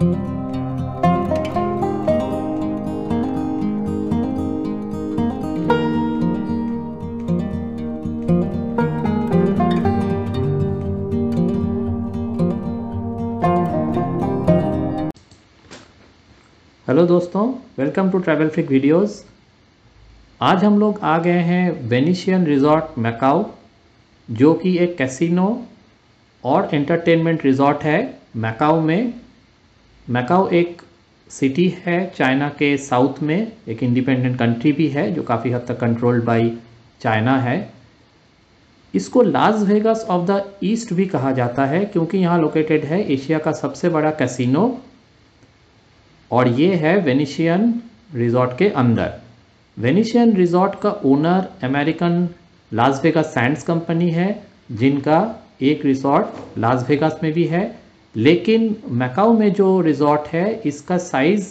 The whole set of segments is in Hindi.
हेलो दोस्तों, welcome to travel freak videos. आज हम लोग आ गए हैं वेनिशियन रिजॉर्ट मैकाओ, जो कि एक कैसीनो और एंटरटेनमेंट रिजॉर्ट है मैकाओ में। मैकाओ एक सिटी है चाइना के साउथ में, एक इंडिपेंडेंट कंट्री भी है जो काफ़ी हद तक कंट्रोल्ड बाय चाइना है। इसको Las Vegas of the east भी कहा जाता है क्योंकि यहाँ लोकेटेड है एशिया का सबसे बड़ा कैसीनो, और ये है वेनिशियन रिजॉर्ट के अंदर। वेनिशियन रिजॉर्ट का owner American Las Vegas Sands company है, जिनका एक रिजॉर्ट लास वेगास में भी है, लेकिन मैकाओ में जो रिजॉर्ट है इसका साइज़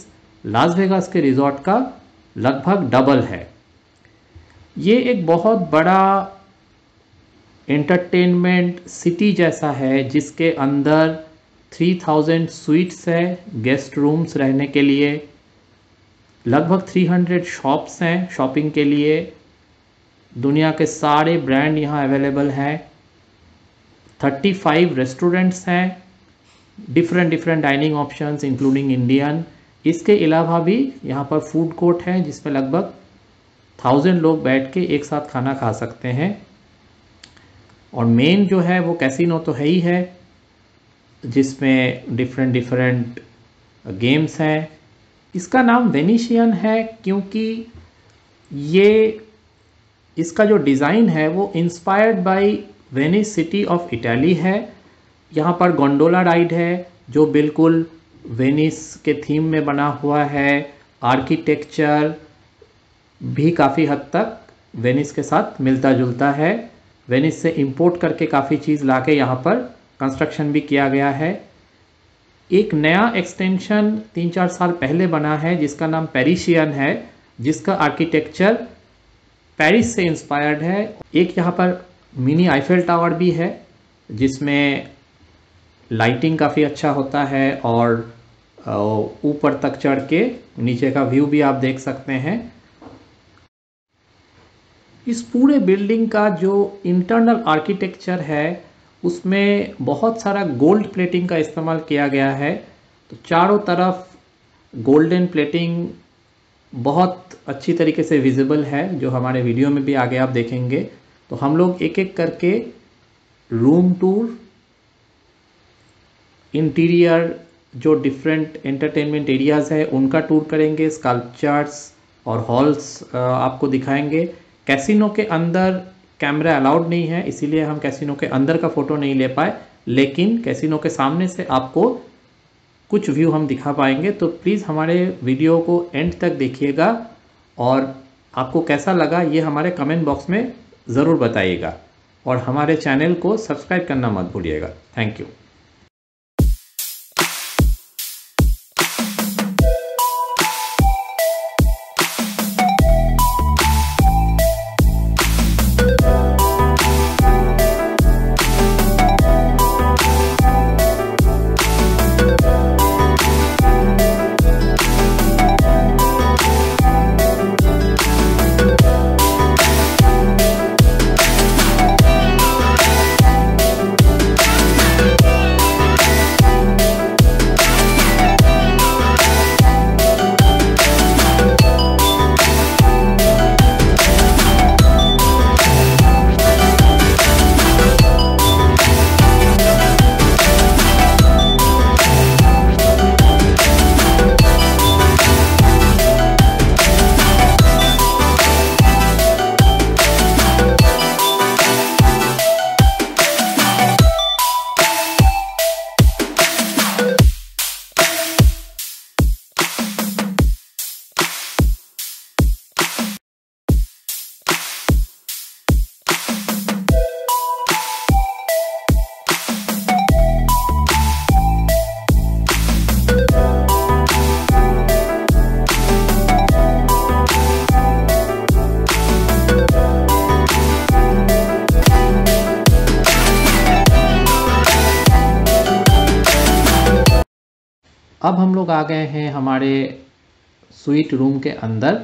लास वेगास के रिजॉर्ट का लगभग डबल है। ये एक बहुत बड़ा एंटरटेनमेंट सिटी जैसा है, जिसके अंदर 3000 स्वीट्स है गेस्ट रूम्स रहने के लिए, लगभग 300 शॉप्स हैं शॉपिंग के लिए, दुनिया के सारे ब्रांड यहाँ अवेलेबल हैं, 35 रेस्टोरेंट्स हैं, different dining options including Indian. इसके अलावा भी यहाँ पर फूड कोर्ट है जिसमें लगभग 1000 लोग बैठ के एक साथ खाना खा सकते हैं, और मेन जो है वो कैसीनो तो है ही है, जिसमें डिफरेंट गेम्स हैं। इसका नाम वेनिशियन है क्योंकि ये इसका जो डिज़ाइन है वो inspired by Venice city of Italy है। यहाँ पर गोंडोला राइड है जो बिल्कुल वेनिस के थीम में बना हुआ है, आर्किटेक्चर भी काफ़ी हद तक वेनिस के साथ मिलता जुलता है। वेनिस से इंपोर्ट करके काफ़ी चीज़ लाके यहाँ पर कंस्ट्रक्शन भी किया गया है। एक नया एक्सटेंशन 3-4 साल पहले बना है जिसका नाम पेरिशियन है, जिसका आर्किटेक्चर पेरिस से इंस्पायर्ड है। एक यहाँ पर मिनी आईफेल टावर भी है जिसमें लाइटिंग काफ़ी अच्छा होता है और ऊपर तक चढ़ के नीचे का व्यू भी आप देख सकते हैं। इस पूरे बिल्डिंग का जो इंटरनल आर्किटेक्चर है उसमें बहुत सारा गोल्ड प्लेटिंग का इस्तेमाल किया गया है, तो चारों तरफ गोल्डन प्लेटिंग बहुत अच्छी तरीके से विजिबल है, जो हमारे वीडियो में भी आगे आप देखेंगे। तो हम लोग एक एक करके रूम टूर, इंटीरियर जो डिफरेंट एंटरटेनमेंट एरियाज़ है उनका टूर करेंगे, स्कल्पचर्स और हॉल्स आपको दिखाएंगे। कैसीनो के अंदर कैमरा अलाउड नहीं है, इसीलिए हम कैसीनो के अंदर का फ़ोटो नहीं ले पाए, लेकिन कैसीनो के सामने से आपको कुछ व्यू हम दिखा पाएंगे। तो प्लीज़ हमारे वीडियो को एंड तक देखिएगा और आपको कैसा लगा ये हमारे कमेंट बॉक्स में ज़रूर बताइएगा, और हमारे चैनल को सब्सक्राइब करना मत भूलिएगा। Thank you. अब हम लोग आ गए हैं हमारे स्वीट रूम के अंदर,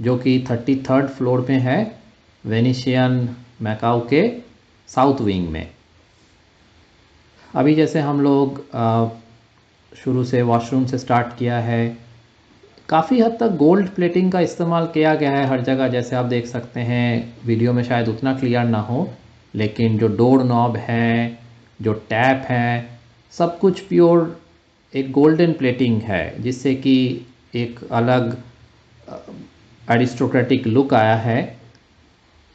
जो कि 33rd फ्लोर पे है वेनिशियन मैकाओ के साउथ विंग में। अभी जैसे हम लोग शुरू से वॉशरूम से स्टार्ट किया है, काफ़ी हद तक गोल्ड प्लेटिंग का इस्तेमाल किया गया है हर जगह। जैसे आप देख सकते हैं, वीडियो में शायद उतना क्लियर ना हो, लेकिन जो डोर नॉब है, जो टैप है, सब कुछ प्योर एक गोल्डन प्लेटिंग है, जिससे कि एक अलग एरिस्टोक्रेटिक लुक आया है।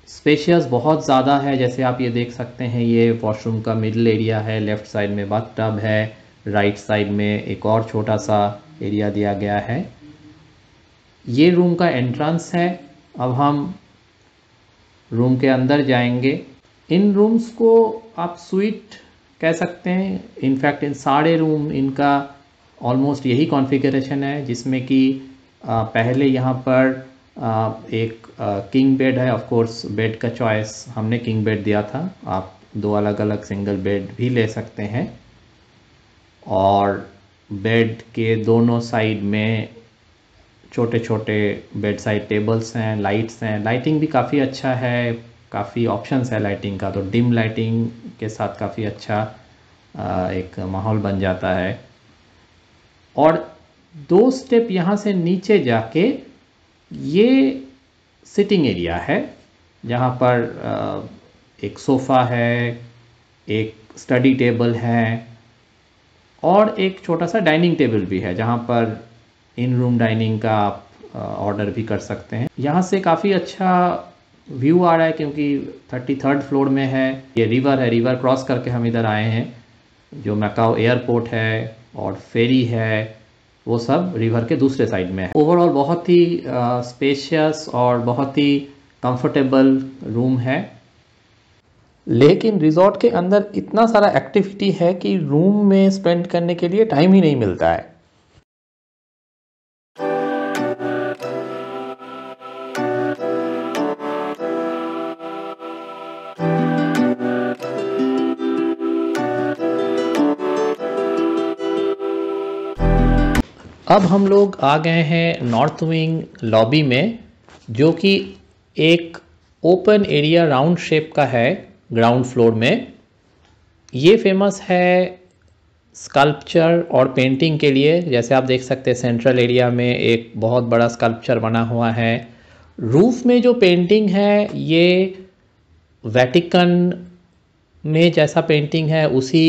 स्पेशियस बहुत ज़्यादा है, जैसे आप ये देख सकते हैं। ये वॉशरूम का मिडिल एरिया है, लेफ़्ट साइड में बाथटब है, राइट साइड में एक और छोटा सा एरिया दिया गया है। ये रूम का एंट्रेंस है। अब हम रूम के अंदर जाएंगे। इन रूम्स को आप स्वीट कह सकते हैं। इनफैक्ट इन सारे रूम इनका ऑलमोस्ट यही कॉन्फ़िगरेशन है, जिसमें कि पहले यहाँ पर एक किंग बेड है। ऑफ कोर्स बेड का चॉइस हमने किंग बेड दिया था, आप दो अलग अलग सिंगल बेड भी ले सकते हैं। और बेड के दोनों साइड में छोटे छोटे बेड साइड टेबल्स हैं, लाइट्स हैं। लाइटिंग भी काफ़ी अच्छा है, काफ़ी ऑप्शंस है लाइटिंग का, तो डिम लाइटिंग के साथ काफ़ी अच्छा एक माहौल बन जाता है। और दो स्टेप यहाँ से नीचे जाके ये सिटिंग एरिया है, जहाँ पर एक सोफ़ा है, एक स्टडी टेबल है और एक छोटा सा डाइनिंग टेबल भी है, जहाँ पर इन रूम डाइनिंग का आप ऑर्डर भी कर सकते हैं। यहाँ से काफ़ी अच्छा व्यू आ रहा है, क्योंकि 33rd फ्लोर में है। ये रिवर है, रिवर क्रॉस करके हम इधर आए हैं। जो मैकाओ एयरपोर्ट है और फेरी है, वो सब रिवर के दूसरे साइड में है। ओवरऑल बहुत ही स्पेशियस और बहुत ही कंफर्टेबल रूम है। लेकिन रिजॉर्ट के अंदर इतना सारा एक्टिविटी है कि रूम में स्पेंड करने के लिए टाइम ही नहीं मिलता है। अब हम लोग आ गए हैं नॉर्थ विंग लॉबी में, जो कि एक ओपन एरिया राउंड शेप का है ग्राउंड फ्लोर में। ये फेमस है स्कल्पचर और पेंटिंग के लिए। जैसे आप देख सकते हैं, सेंट्रल एरिया में एक बहुत बड़ा स्कल्पचर बना हुआ है। रूफ में जो पेंटिंग है, ये वेटिकन में जैसा पेंटिंग है उसी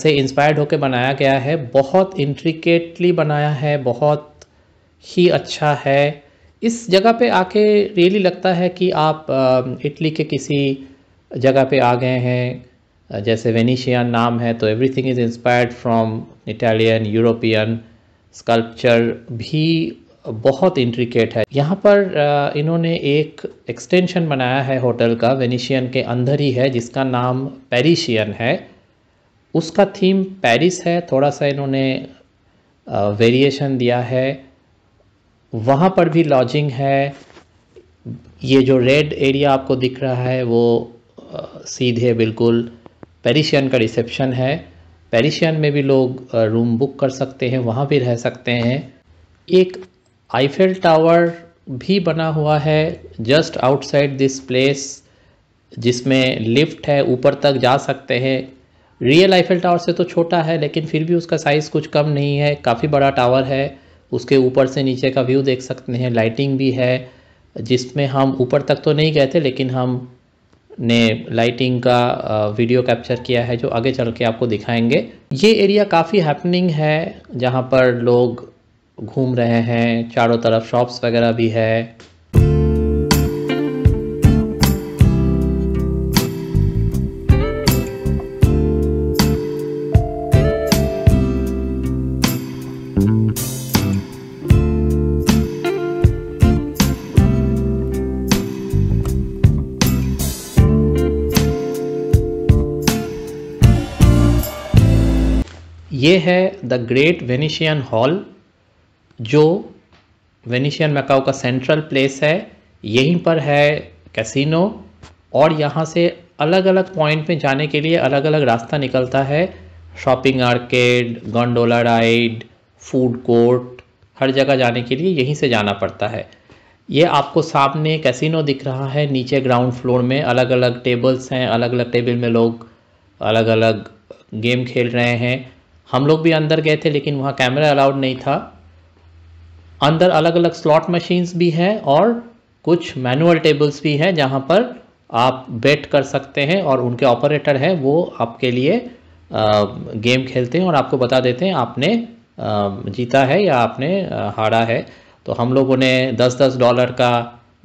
से इंस्पायर्ड होकर बनाया गया है। बहुत इंट्रिकेटली बनाया है, बहुत ही अच्छा है। इस जगह पे आके रियली लगता है कि आप इटली के किसी जगह पे आ गए हैं। जैसे वेनिशियन नाम है, तो everything is inspired from Italian, European. Sculpture भी बहुत इंट्रिकेट है। यहाँ पर इन्होंने एक एक्सटेंशन बनाया है होटल का, वेनिशियन के अंदर ही है, जिसका नाम पेरिशियन है। उसका थीम पेरिस है। थोड़ा सा इन्होंने वेरिएशन दिया है। वहाँ पर भी लॉजिंग है। ये जो रेड एरिया आपको दिख रहा है, वो सीधे बिल्कुल पेरिशियन का रिसेप्शन है। पेरिशियन में भी लोग रूम बुक कर सकते हैं, वहाँ भी रह सकते हैं। एक आईफेल टावर भी बना हुआ है जस्ट आउटसाइड दिस प्लेस, जिसमें लिफ्ट है, ऊपर तक जा सकते हैं। रियल आईफेल टावर से तो छोटा है, लेकिन फिर भी उसका साइज़ कुछ कम नहीं है, काफ़ी बड़ा टावर है। उसके ऊपर से नीचे का व्यू देख सकते हैं। लाइटिंग भी है, जिसमें हम ऊपर तक तो नहीं गए थे, लेकिन हमने लाइटिंग का वीडियो कैप्चर किया है, जो आगे चल के आपको दिखाएंगे। ये एरिया काफ़ी हैपनिंग है, जहाँ पर लोग घूम रहे हैं। चारों तरफ शॉप्स वगैरह भी है। ये है द ग्रेट वेनिशियन हॉल, जो वेनिशियन मैकाओ का सेंट्रल प्लेस है। यहीं पर है कैसीनो, और यहाँ से अलग अलग पॉइंट में जाने के लिए अलग अलग रास्ता निकलता है। Shopping arcade, gondola ride, food court, हर जगह जाने के लिए यहीं से जाना पड़ता है। ये आपको सामने कैसीनो दिख रहा है, नीचे ग्राउंड फ्लोर में अलग अलग टेबल्स हैं, अलग अलग टेबल में लोग अलग अलग गेम खेल रहे हैं। हम लोग भी अंदर गए थे लेकिन वहाँ कैमरा अलाउड नहीं था। अंदर अलग अलग स्लॉट मशीन्स भी हैं और कुछ मैनुअल टेबल्स भी हैं जहाँ पर आप बेट कर सकते हैं और उनके ऑपरेटर हैं वो आपके लिए गेम खेलते हैं और आपको बता देते हैं आपने जीता है या आपने हारा है। तो हम लोगों ने $10-10 का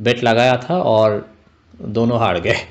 बेट लगाया था और दोनों हार गए।